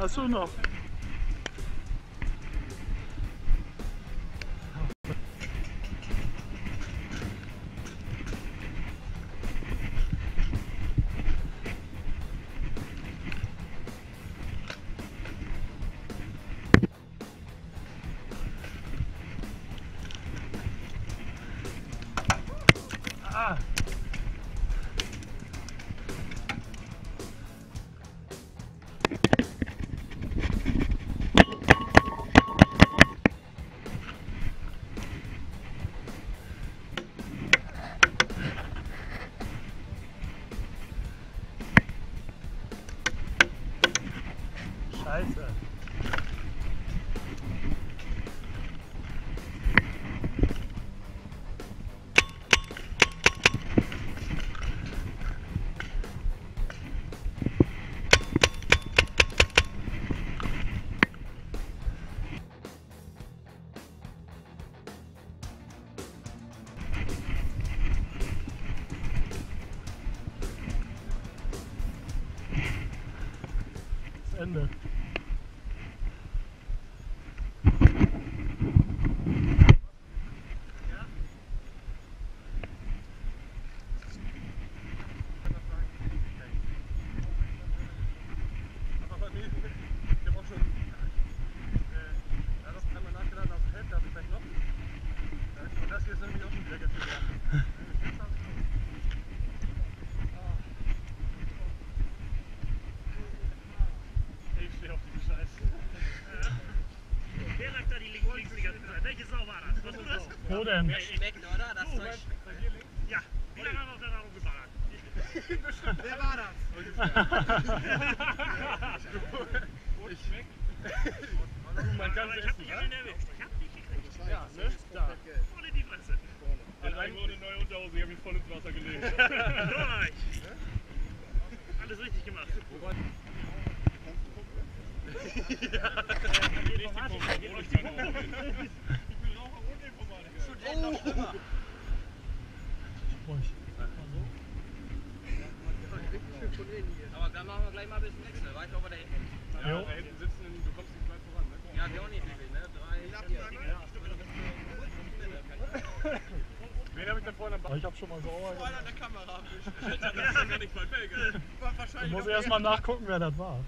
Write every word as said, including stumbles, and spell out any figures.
Hast du noch? Ah. Scheiße. Ende. Wo denn? Ja, schmeckt, oder? Das oh, Zeug schmeckt. Bei dir links? Ja. Wie lange haben wir auf der Nahrung geballert? Wer war das? Wo schmeckt? Man kann es essen, ne? Ich hab dich gekriegt. Ja, ne? Da. Voll in die Fresse. Allein wurde neue Unterhose, ich hab mich voll ins Wasser gelegt. Durch! Alles richtig gemacht. Ja. Ich bin Raucher und Informatiker. Student noch schlimmer. Aber dann machen wir gleich mal ein bisschen Wechsel. Weißt du, ob er da hinten ist? Ja, da hinten sitzen, du kommst nicht weit voran. Ja, wir auch nicht wirklich, ne? Drei, vier. Wen hab ich da vorne am Bauch? Ich hab schon mal sauer. Vorne an der Kamera. Ich muss erstmal nachgucken, wer das war.